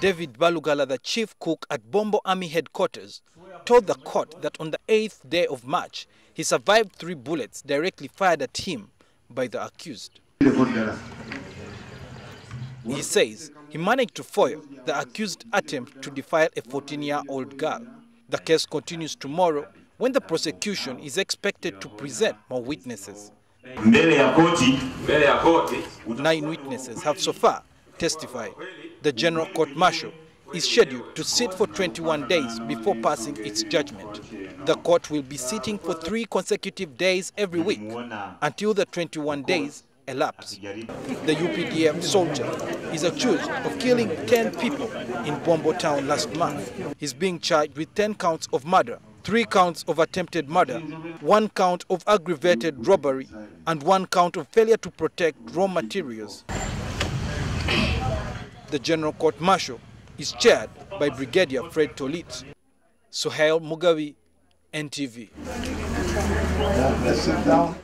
David Balugala, the chief cook at Bombo Army Headquarters, told the court that on the 8th day of March, he survived 3 bullets directly fired at him by the accused. He says he managed to foil the accused attempt to defile a 14-year-old girl. The case continues tomorrow when the prosecution is expected to present more witnesses. 9 witnesses have so far testified. The General Court Martial is scheduled to sit for 21 days before passing its judgment. The court will be sitting for 3 consecutive days every week until the 21 days elapse. The UPDF soldier is accused of killing 10 people in Bombo town last month. He's being charged with 10 counts of murder, 3 counts of attempted murder, 1 count of aggravated robbery, and 1 count of failure to protect raw materials. The General Court Martial is chaired by Brigadier Fred Tolitz. Suhail Mugavi, NTV.